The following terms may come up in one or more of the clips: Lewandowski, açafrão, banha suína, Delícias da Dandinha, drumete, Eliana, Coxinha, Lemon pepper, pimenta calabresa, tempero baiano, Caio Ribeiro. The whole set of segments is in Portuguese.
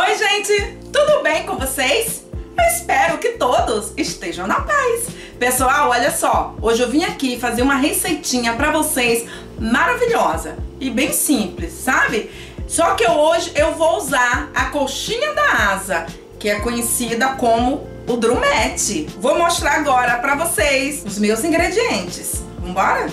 Oi gente, tudo bem com vocês? Eu espero que todos estejam na paz. Pessoal, olha só, hoje eu vim aqui fazer uma receitinha pra vocês maravilhosa e bem simples, sabe? Só que hoje eu vou usar a coxinha da asa, que é conhecida como o drumete. Vou mostrar agora pra vocês os meus ingredientes, vambora?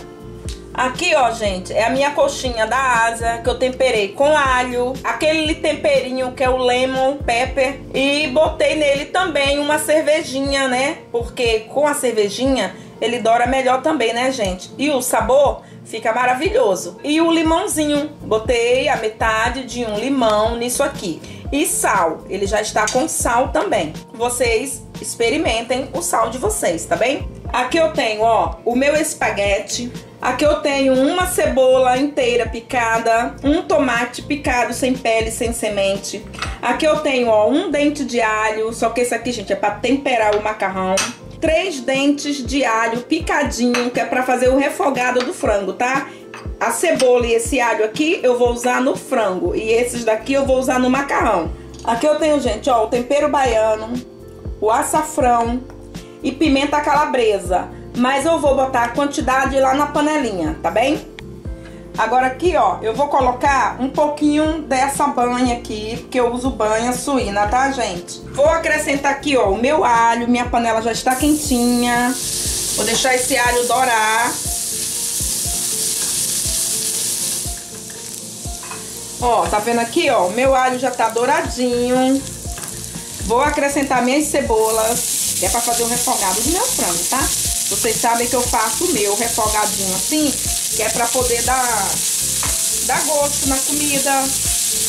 Aqui, ó, gente, é a minha coxinha da asa, que eu temperei com alho, aquele temperinho que é o lemon pepper, e botei nele também uma cervejinha, né? Porque com a cervejinha ele dora melhor também, né, gente? E o sabor fica maravilhoso. E o limãozinho, botei a metade de um limão nisso aqui. E sal, ele já está com sal também. Vocês experimentem o sal de vocês, tá bem? Aqui eu tenho, ó, o meu espaguete. Aqui eu tenho uma cebola inteira picada, um tomate picado sem pele, sem semente. Aqui eu tenho, ó, um dente de alho, só que esse aqui, gente, é para temperar o macarrão. 3 dentes de alho picadinho, que é para fazer o refogado do frango, tá? A cebola e esse alho aqui eu vou usar no frango e esses daqui eu vou usar no macarrão. Aqui eu tenho, gente, ó, o tempero baiano, o açafrão e pimenta calabresa. Mas eu vou botar a quantidade lá na panelinha, tá bem? Agora aqui, ó, eu vou colocar um pouquinho dessa banha aqui, porque eu uso banha suína, tá, gente? Vou acrescentar aqui, ó, o meu alho, minha panela já está quentinha. Vou deixar esse alho dourar. Ó, tá vendo aqui, ó, o meu alho já tá douradinho. Vou acrescentar minhas cebolas, que é pra fazer o refogado do meu frango, tá? Vocês sabem que eu faço o meu refogadinho assim, que é pra poder dar gosto na comida,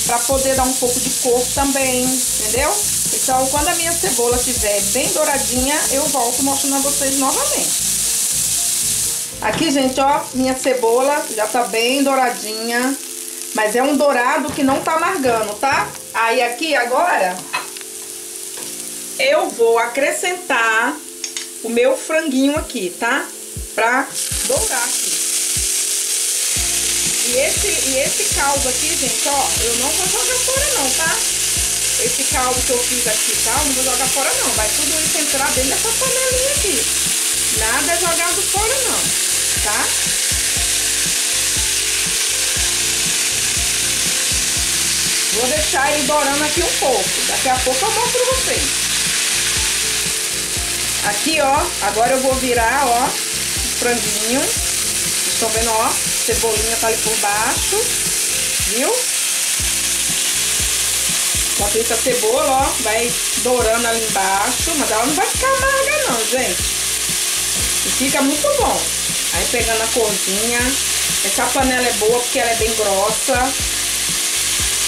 pra poder dar um pouco de cor também, entendeu? Então, quando a minha cebola estiver bem douradinha, eu volto mostrando a vocês novamente. Aqui, gente, ó, minha cebola já tá bem douradinha, mas é um dourado que não tá amargando, tá? Aí aqui, agora, eu vou acrescentar o meu franguinho aqui, tá? Pra dourar aqui. E esse caldo aqui, gente, ó, eu não vou jogar fora não, tá? Esse caldo que eu fiz aqui, tá? Eu não vou jogar fora não. Vai tudo isso entrar dentro dessa panelinha aqui. Nada é jogado fora não, tá? Vou deixar ele dourando aqui um pouco. Daqui a pouco eu mostro pra vocês. Aqui, ó, agora eu vou virar, ó, o franguinho. Estão vendo, ó, cebolinha tá ali por baixo, viu? Só que essa cebola, ó, vai dourando ali embaixo, mas ela não vai ficar amarga não, gente. E fica muito bom. Aí pegando a corzinha, essa panela é boa porque ela é bem grossa.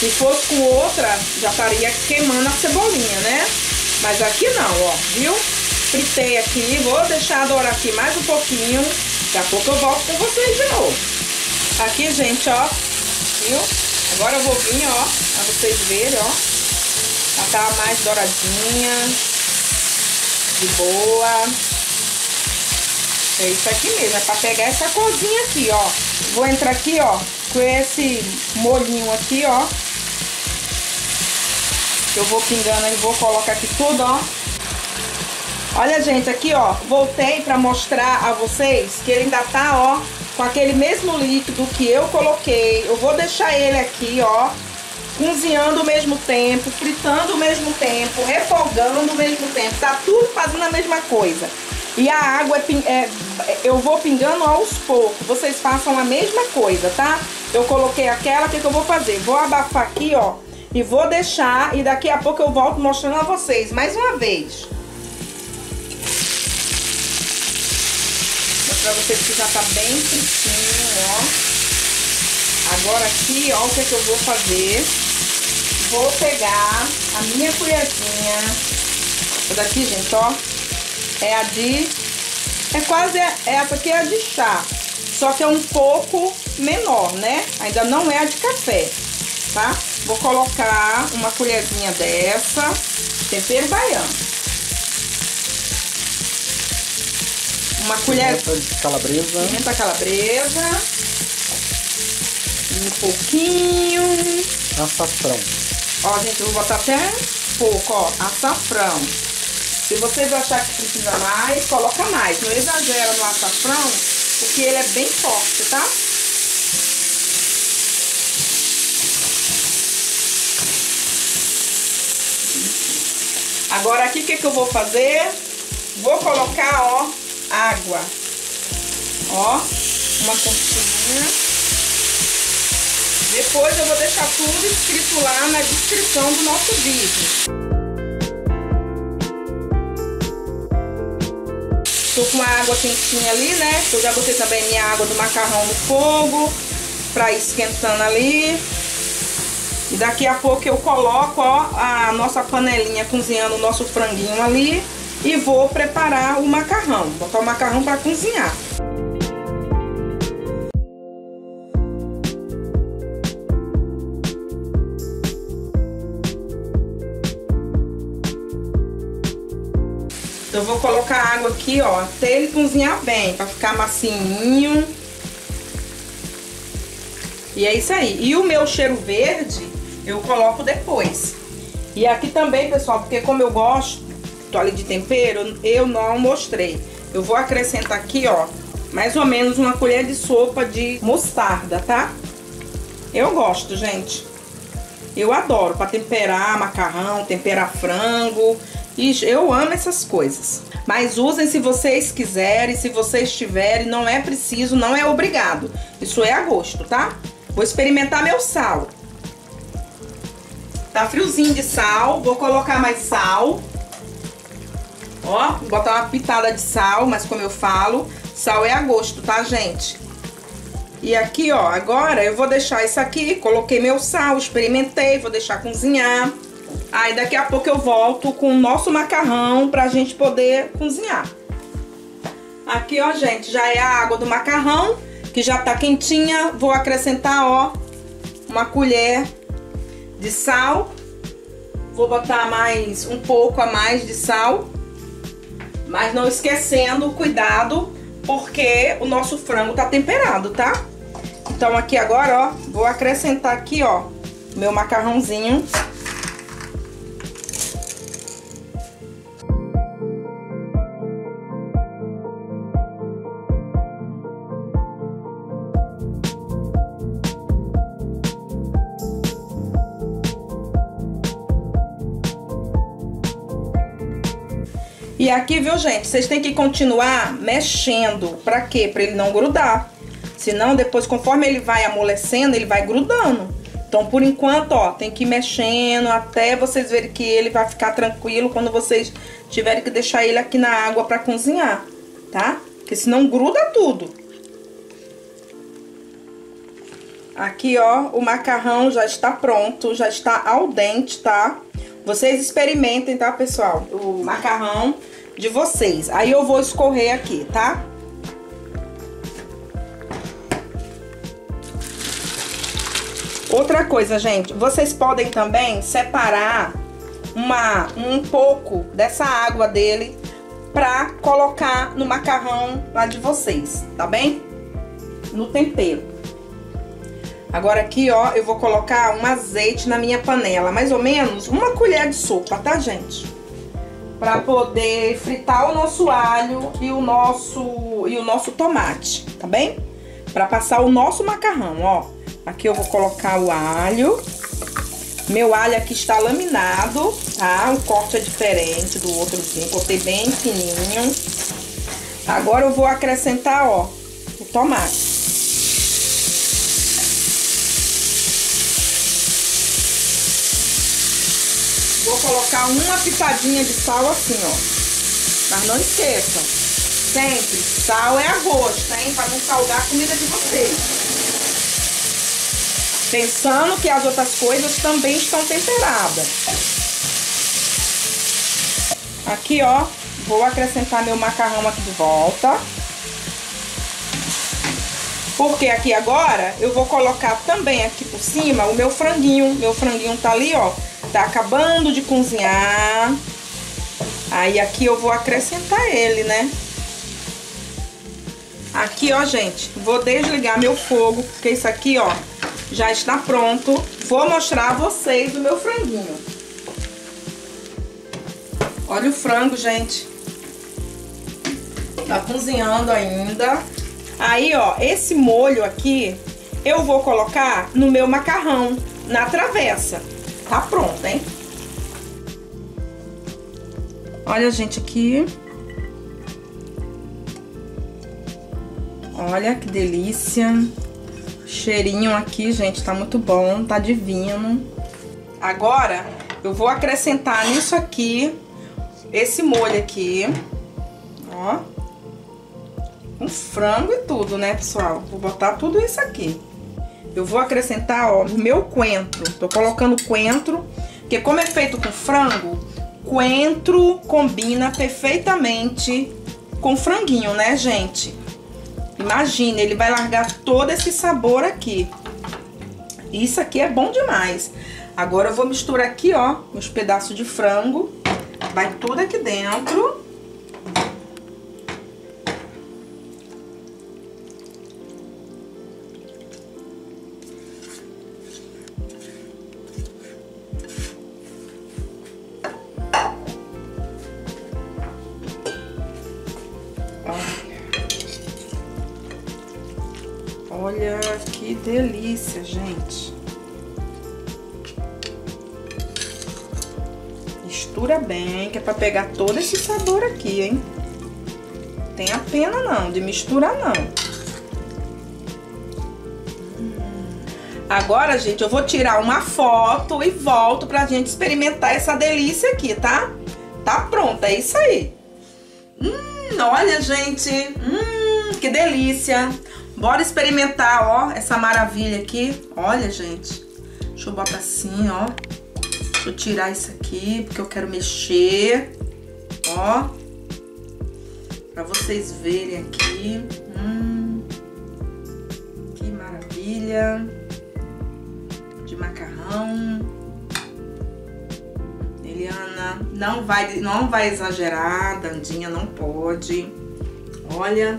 Se fosse com outra, já estaria queimando a cebolinha, né? Mas aqui não, ó, viu? Fritei aqui, vou deixar dourar aqui mais um pouquinho. Daqui a pouco eu volto com vocês de novo. Aqui, gente, ó, viu? Agora eu vou vir, ó, pra vocês verem, ó. Ela tá mais douradinha, de boa. É isso aqui mesmo, é pra pegar essa corzinha aqui, ó. Vou entrar aqui, ó, com esse molhinho aqui, ó. Eu vou pingando e vou colocar aqui tudo, ó. Olha, gente, aqui, ó, voltei pra mostrar a vocês que ele ainda tá, ó, com aquele mesmo líquido que eu coloquei. Eu vou deixar ele aqui, ó, cozinhando ao mesmo tempo, fritando ao mesmo tempo, refogando ao mesmo tempo. Tá tudo fazendo a mesma coisa. E a água, eu vou pingando aos poucos. Vocês façam a mesma coisa, tá? Eu coloquei aquela, o que eu vou fazer? Vou abafar aqui, ó, e vou deixar. E daqui a pouco eu volto mostrando a vocês mais uma vez. Pra vocês que já tá bem fritinho, ó. Agora aqui, ó, o que é que eu vou fazer? Vou pegar a minha colherzinha. Essa daqui, gente, ó, é a de... é quase... essa aqui é a de chá. Só que é um pouco menor, né? Ainda não é a de café, tá? Vou colocar uma colherzinha dessa. Tempero baiano. Uma colher de calabresa. Pimenta calabresa. Um pouquinho. Açafrão. Ó, Ó, gente, eu vou botar até pouco, ó, açafrão. Se vocês acharem que precisa mais, coloca mais. Não exagera no açafrão, porque ele é bem forte, tá? Agora aqui, o que eu vou fazer? Vou colocar, ó, água. Ó, uma conchilha. Depois eu vou deixar tudo escrito lá na descrição do nosso vídeo. Estou com a água quentinha ali, né? Eu já botei também minha água do macarrão no fogo, para ir esquentando ali. E daqui a pouco eu coloco, ó, a nossa panelinha cozinhando o nosso franguinho ali. E vou preparar o macarrão, botar o macarrão para cozinhar. Eu vou colocar a água aqui, ó, até ele cozinhar bem, pra ficar macinho. E é isso aí. E o meu cheiro verde eu coloco depois. E aqui também, pessoal, porque como eu gosto ali de tempero, eu não mostrei. Eu vou acrescentar aqui, ó, mais ou menos uma colher de sopa de mostarda, tá? Eu gosto, gente. Eu adoro pra temperar macarrão, temperar frango. Ixi, eu amo essas coisas. Mas usem se vocês quiserem, se vocês tiverem, não é preciso, não é obrigado. Isso é a gosto, tá? Vou experimentar meu sal. Tá friozinho de sal, vou colocar mais sal. Ó, vou botar uma pitada de sal, mas como eu falo, sal é a gosto, tá, gente? E aqui, ó, agora eu vou deixar isso aqui, coloquei meu sal, experimentei, vou deixar cozinhar. Aí daqui a pouco eu volto com o nosso macarrão pra gente poder cozinhar. Aqui, ó, gente, já é a água do macarrão, que já tá quentinha. Vou acrescentar, ó, uma colher de sal. Vou botar mais um pouco a mais de sal. Mas não esquecendo, cuidado, porque o nosso frango tá temperado, tá? Então aqui agora, ó, vou acrescentar aqui, ó, meu macarrãozinho. E aqui, viu, gente, vocês têm que continuar mexendo. Pra quê? Pra ele não grudar. Senão, depois, conforme ele vai amolecendo, ele vai grudando. Então, por enquanto, ó, tem que ir mexendo até vocês verem que ele vai ficar tranquilo quando vocês tiverem que deixar ele aqui na água pra cozinhar, tá? Porque senão gruda tudo. Aqui, ó, o macarrão já está pronto, já está al dente, tá? Vocês experimentem, tá, pessoal? O macarrão de vocês. Aí eu vou escorrer aqui, tá? Outra coisa, gente. Vocês podem também separar um pouco dessa água dele pra colocar no macarrão lá de vocês, tá bem? No tempero. Agora aqui, ó, eu vou colocar um azeite na minha panela, mais ou menos uma colher de sopa, tá, gente? Pra poder fritar o nosso alho e o nosso tomate, tá bem? Pra passar o nosso macarrão, ó. Aqui eu vou colocar o alho. Meu alho aqui está laminado, tá? O corte é diferente do outrozinho, cortei bem fininho. Agora eu vou acrescentar, ó, o tomate. Vou colocar uma pitadinha de sal assim, ó. Mas não esqueçam, sempre, sal é a gosto, hein? Pra não salgar a comida de vocês. Pensando que as outras coisas também estão temperadas. Aqui, ó, vou acrescentar meu macarrão aqui de volta. Porque aqui agora eu vou colocar também aqui por cima o meu franguinho. Meu franguinho tá ali, ó. Tá acabando de cozinhar. Aí aqui eu vou acrescentar ele, né? Aqui, ó, gente, vou desligar meu fogo, porque isso aqui, ó, já está pronto. vou mostrar a vocês o meu franguinho. Olha o frango, gente. Tá cozinhando ainda. Aí, ó, esse molho aqui eu vou colocar no meu macarrão, na travessa. Tá pronto, hein? Olha, gente, aqui. Olha que delícia. Cheirinho aqui, gente, tá muito bom, tá divino. Agora eu vou acrescentar nisso aqui, esse molho aqui, ó. Um frango e tudo, né, pessoal? Vou botar tudo isso aqui. Eu vou acrescentar, ó, o meu coentro. Tô colocando coentro, porque como é feito com frango, coentro combina perfeitamente com franguinho, né, gente? Imagina, ele vai largar todo esse sabor aqui. Isso aqui é bom demais. Agora eu vou misturar aqui, ó, uns pedaços de frango. Vai tudo aqui dentro. Olha que delícia, gente. Mistura bem, que é pra pegar todo esse sabor aqui, hein? Não tem a pena não, de misturar não. Agora, gente, eu vou tirar uma foto e volto pra gente experimentar essa delícia aqui, tá? Tá pronta, é isso aí. Olha, gente. Que delícia. Bora experimentar, ó, essa maravilha aqui. Olha, gente. Deixa eu botar assim, ó. Deixa eu tirar isso aqui, porque eu quero mexer. Ó. Pra vocês verem aqui. Que maravilha. De macarrão. Eliana, não vai exagerar, Dandinha, não pode. Olha...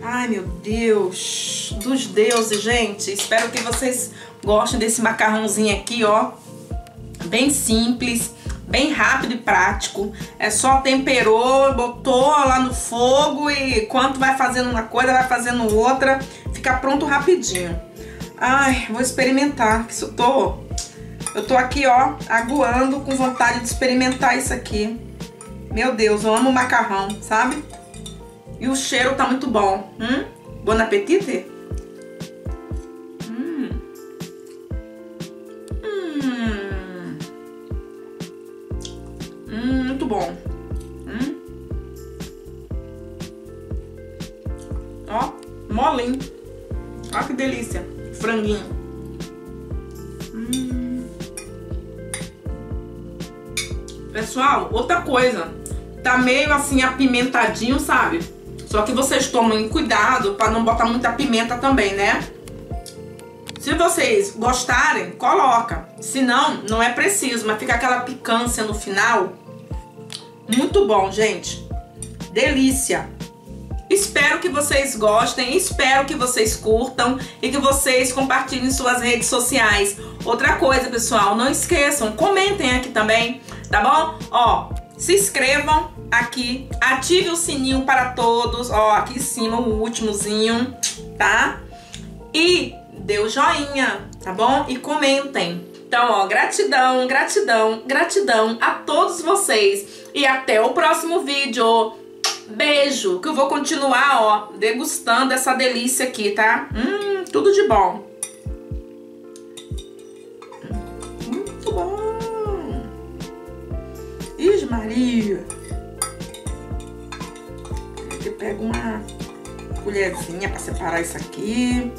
Ai, meu Deus dos deuses, gente. Espero que vocês gostem desse macarrãozinho aqui, ó. Bem simples, bem rápido e prático. É só temperou, botou lá no fogo e quanto vai fazendo uma coisa, vai fazendo outra. Fica pronto rapidinho. Ai, vou experimentar. Eu tô aqui, ó, aguando com vontade de experimentar isso aqui. Meu Deus, eu amo macarrão, sabe? E o cheiro tá muito bom. Bon appétit. Muito bom. Ó, molinho. Ó que delícia. Franguinho. Pessoal, outra coisa. Tá meio assim apimentadinho, sabe? Só que vocês tomem cuidado para não botar muita pimenta também, né? Se vocês gostarem, coloca. Se não, não é preciso, mas fica aquela picância no final. Muito bom, gente. Delícia. Espero que vocês gostem, espero que vocês curtam e que vocês compartilhem em suas redes sociais. Outra coisa, pessoal, não esqueçam, comentem aqui também, tá bom? Ó, se inscrevam aqui, ative o sininho para todos, ó, aqui em cima o últimozinho, tá? E dê o joinha, tá bom? E comentem. Então, ó, gratidão, gratidão, gratidão a todos vocês. E até o próximo vídeo. Beijo, que eu vou continuar, ó, degustando essa delícia aqui, tá? Tudo de bom. Muito bom. Ixi, Maria. Eu pego uma colherzinha para separar isso aqui.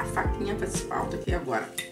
A faquinha faz falta aqui agora.